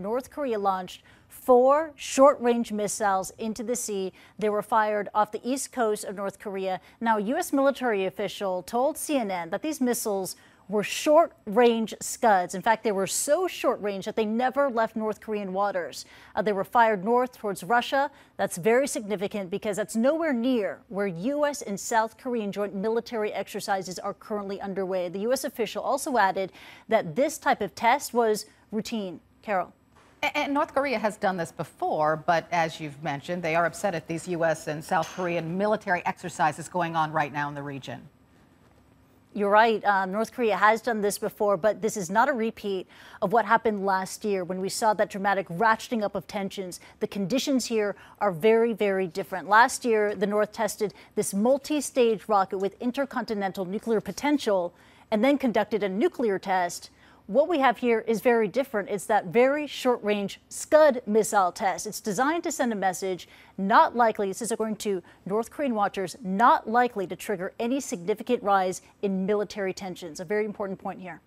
North Korea launched 4 short-range missiles into the sea. They were fired off the east coast of North Korea. Now, a U.S. military official told CNN that these missiles were short-range scuds. In fact, they were so short-range that they never left North Korean waters. They were fired north towards Russia. That's very significant because that's nowhere near where U.S. and South Korean joint military exercises are currently underway. The U.S. official also added that this type of test was routine. Carol. And North Korea has done this before, but as you've mentioned, they are upset at these U.S. and South Korean military exercises going on right now in the region. You're right. North Korea has done this before, but this is not a repeat of what happened last year when we saw that dramatic ratcheting up of tensions. The conditions here are very, very different. Last year, the North tested this multi-stage rocket with intercontinental nuclear potential and then conducted a nuclear test. What we have here is very different. It's that very short-range Scud missile test. It's designed to send a message not likely, this is according to North Korean watchers, not likely to trigger any significant rise in military tensions. A very important point here.